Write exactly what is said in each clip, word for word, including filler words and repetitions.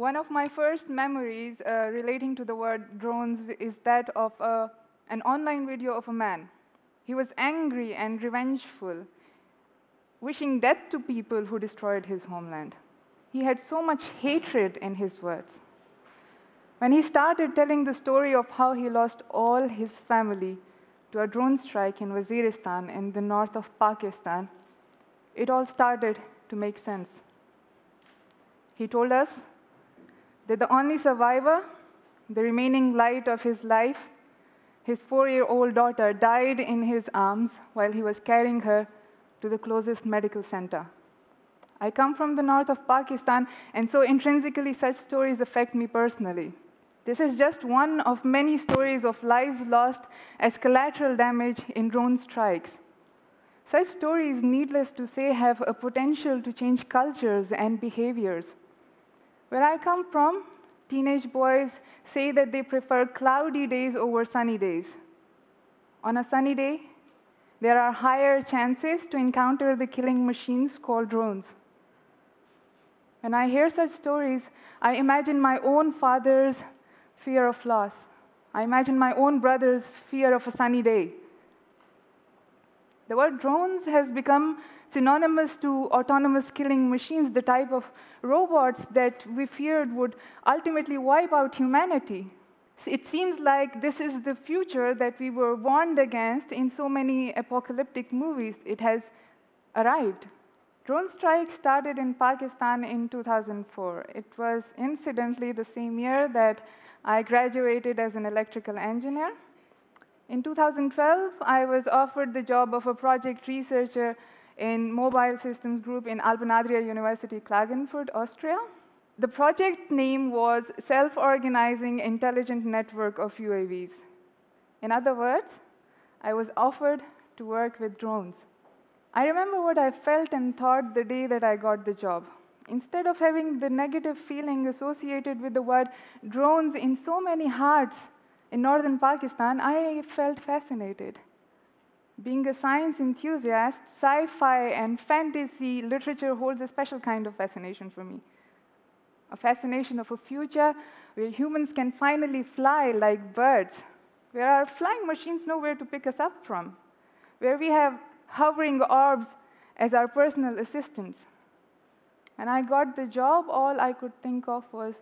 One of my first memories uh, relating to the word drones is that of uh, an online video of a man. He was angry and revengeful, wishing death to people who destroyed his homeland. He had so much hatred in his words. When he started telling the story of how he lost all his family to a drone strike in Waziristan in the north of Pakistan, it all started to make sense. He told us that the only survivor, the remaining light of his life, his four-year-old daughter, died in his arms while he was carrying her to the closest medical center. I come from the north of Pakistan, and so intrinsically such stories affect me personally. This is just one of many stories of lives lost as collateral damage in drone strikes. Such stories, needless to say, have a potential to change cultures and behaviors. Where I come from, teenage boys say that they prefer cloudy days over sunny days. On a sunny day, there are higher chances to encounter the killing machines called drones. When I hear such stories, I imagine my own father's fear of loss. I imagine my own brother's fear of a sunny day. The word drones has become synonymous to autonomous killing machines, the type of robots that we feared would ultimately wipe out humanity. It seems like this is the future that we were warned against in so many apocalyptic movies. It has arrived. Drone strike started in Pakistan in two thousand four. It was incidentally the same year that I graduated as an electrical engineer. In two thousand twelve, I was offered the job of a project researcher in mobile systems group in Alpen-Adria University, Klagenfurt, Austria. The project name was Self-Organizing Intelligent Network of U A Vs. In other words, I was offered to work with drones. I remember what I felt and thought the day that I got the job. Instead of having the negative feeling associated with the word drones in so many hearts in northern Pakistan, I felt fascinated. Being a science enthusiast, sci-fi and fantasy literature holds a special kind of fascination for me. A fascination of a future where humans can finally fly like birds, where our flying machines know where to pick us up from, where we have hovering orbs as our personal assistants. And I got the job, all I could think of was,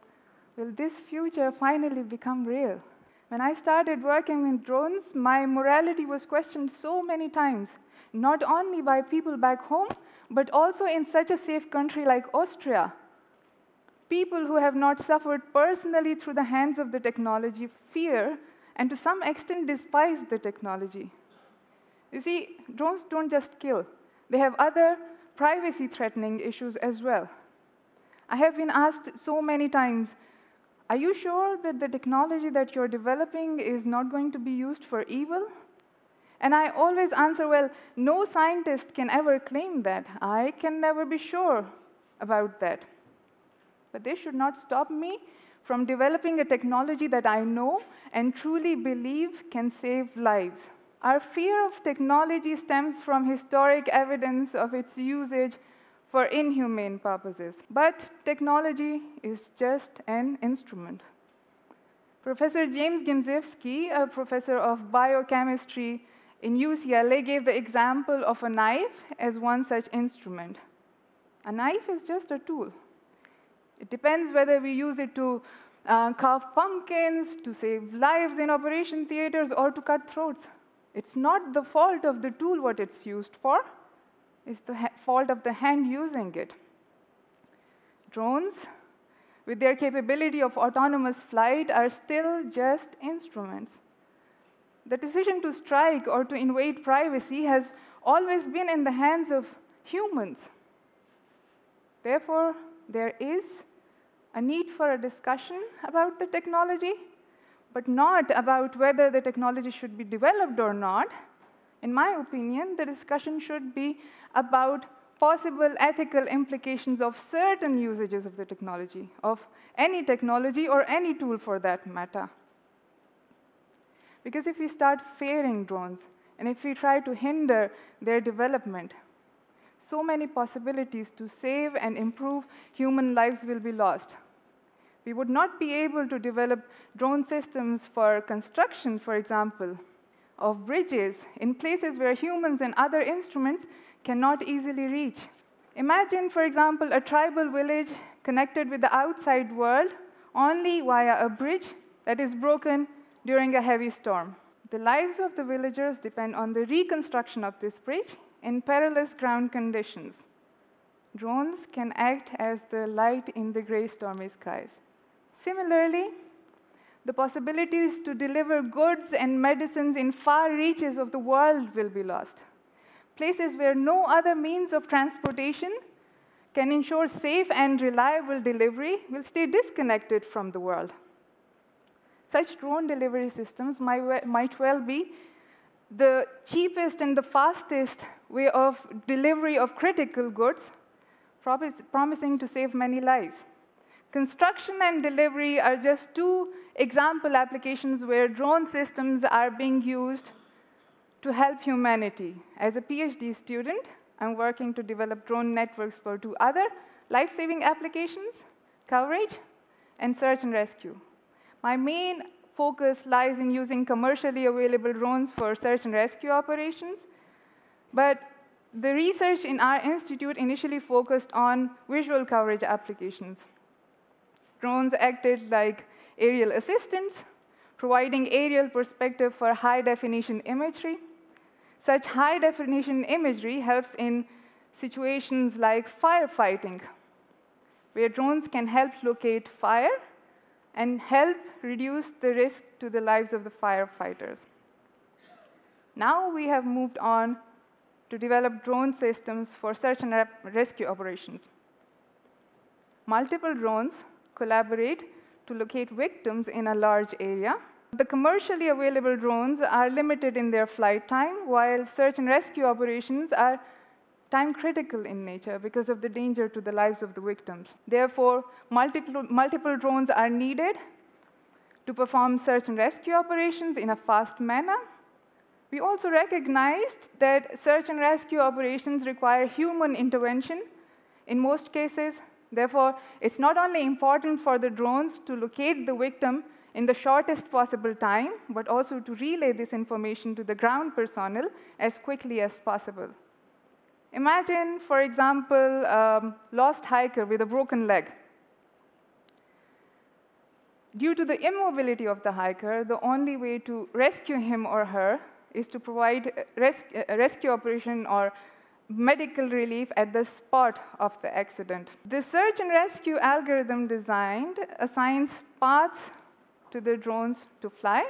will this future finally become real? When I started working with drones, my morality was questioned so many times, not only by people back home, but also in such a safe country like Austria. People who have not suffered personally through the hands of the technology fear and to some extent despise the technology. You see, drones don't just kill. They have other privacy-threatening issues as well. I have been asked so many times, are you sure that the technology that you're developing is not going to be used for evil? And I always answer, well, no scientist can ever claim that. I can never be sure about that. But this should not stop me from developing a technology that I know and truly believe can save lives. Our fear of technology stems from historic evidence of its usage for inhumane purposes. But technology is just an instrument. Professor James Ginzewski, a professor of biochemistry in U C L A, gave the example of a knife as one such instrument. A knife is just a tool. It depends whether we use it to uh, carve pumpkins, to save lives in operation theaters, or to cut throats. It's not the fault of the tool what it's used for. It's the fault of the hand using it. Drones, with their capability of autonomous flight, are still just instruments. The decision to strike or to invade privacy has always been in the hands of humans. Therefore, there is a need for a discussion about the technology, but not about whether the technology should be developed or not. In my opinion, the discussion should be about possible ethical implications of certain usages of the technology, of any technology or any tool for that matter. Because if we start fearing drones, and if we try to hinder their development, so many possibilities to save and improve human lives will be lost. We would not be able to develop drone systems for construction, for example, of bridges in places where humans and other instruments cannot easily reach. Imagine, for example, a tribal village connected with the outside world only via a bridge that is broken during a heavy storm. The lives of the villagers depend on the reconstruction of this bridge in perilous ground conditions. Drones can act as the light in the gray stormy skies. Similarly, the possibilities to deliver goods and medicines in far reaches of the world will be lost. Places where no other means of transportation can ensure safe and reliable delivery will stay disconnected from the world. Such drone delivery systems might, might well be the cheapest and the fastest way of delivery of critical goods, promise, promising to save many lives. Construction and delivery are just two example applications where drone systems are being used to help humanity. As a PhD student, I'm working to develop drone networks for two other life-saving applications, coverage and search and rescue. My main focus lies in using commercially available drones for search and rescue operations, but the research in our institute initially focused on visual coverage applications. Drones acted like aerial assistants, providing aerial perspective for high-definition imagery. Such high-definition imagery helps in situations like firefighting, where drones can help locate fire and help reduce the risk to the lives of the firefighters. Now we have moved on to develop drone systems for search and rescue operations. Multiple drones collaborate to locate victims in a large area. The commercially available drones are limited in their flight time, while search and rescue operations are time-critical in nature because of the danger to the lives of the victims. Therefore, multiple, multiple drones are needed to perform search and rescue operations in a fast manner. We also recognized that search and rescue operations require human intervention in most cases. Therefore, it's not only important for the drones to locate the victim in the shortest possible time, but also to relay this information to the ground personnel as quickly as possible. Imagine, for example, a lost hiker with a broken leg. Due to the immobility of the hiker, the only way to rescue him or her is to provide a rescue operation or medical relief at the spot of the accident. The search and rescue algorithm designed assigns paths to the drones to fly.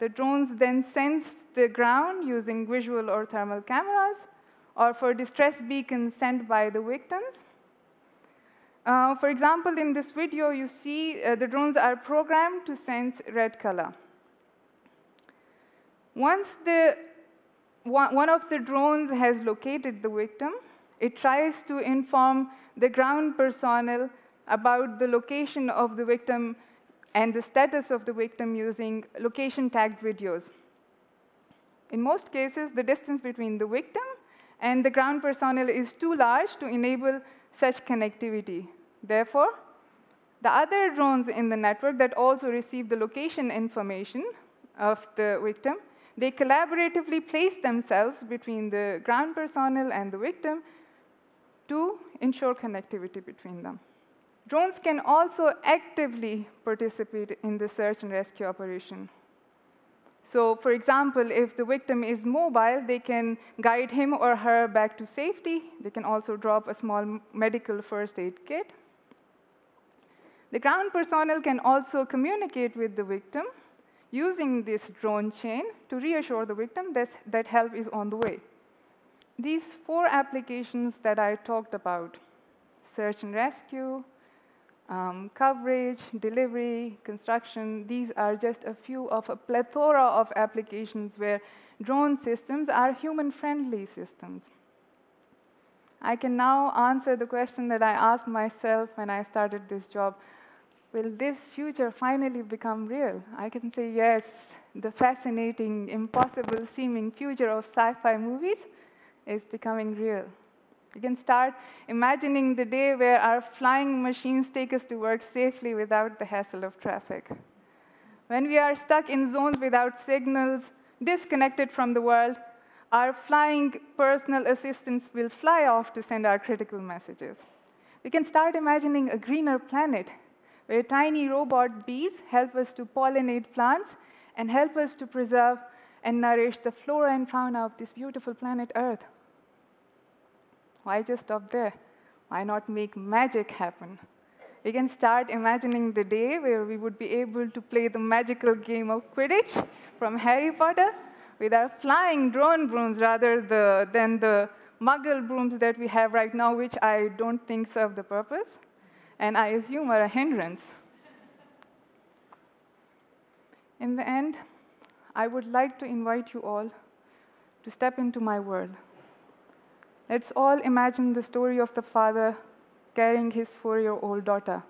The drones then sense the ground using visual or thermal cameras, or for distress beacons sent by the victims. Uh, for example, in this video, you see uh, the drones are programmed to sense red color. Once the, one, one of the drones has located the victim, it tries to inform the ground personnel about the location of the victim and the status of the victim using location-tagged videos. In most cases, the distance between the victim and the ground personnel is too large to enable such connectivity. Therefore, the other drones in the network that also receive the location information of the victim, they collaboratively place themselves between the ground personnel and the victim to ensure connectivity between them. Drones can also actively participate in the search and rescue operation. So, for example, if the victim is mobile, they can guide him or her back to safety. They can also drop a small medical first aid kit. The ground personnel can also communicate with the victim using this drone chain to reassure the victim that help is on the way. These four applications that I talked about, search and rescue, Um, coverage, delivery, construction, these are just a few of a plethora of applications where drone systems are human-friendly systems. I can now answer the question that I asked myself when I started this job. Will this future finally become real? I can say yes, the fascinating, impossible-seeming future of sci-fi movies is becoming real. You can start imagining the day where our flying machines take us to work safely without the hassle of traffic. When we are stuck in zones without signals, disconnected from the world, our flying personal assistants will fly off to send our critical messages. We can start imagining a greener planet where tiny robot bees help us to pollinate plants and help us to preserve and nourish the flora and fauna of this beautiful planet Earth. Why just stop there? Why not make magic happen? We can start imagining the day where we would be able to play the magical game of Quidditch from Harry Potter with our flying drone brooms rather the, than the Muggle brooms that we have right now, which I don't think serve the purpose, and I assume are a hindrance. In the end, I would like to invite you all to step into my world. Let's all imagine the story of the father carrying his four-year-old daughter,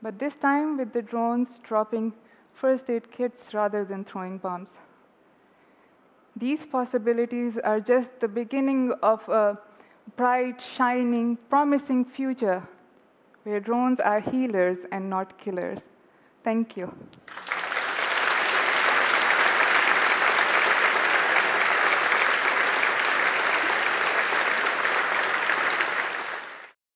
but this time with the drones dropping first aid kits rather than throwing bombs. These possibilities are just the beginning of a bright, shining, promising future where drones are healers and not killers. Thank you.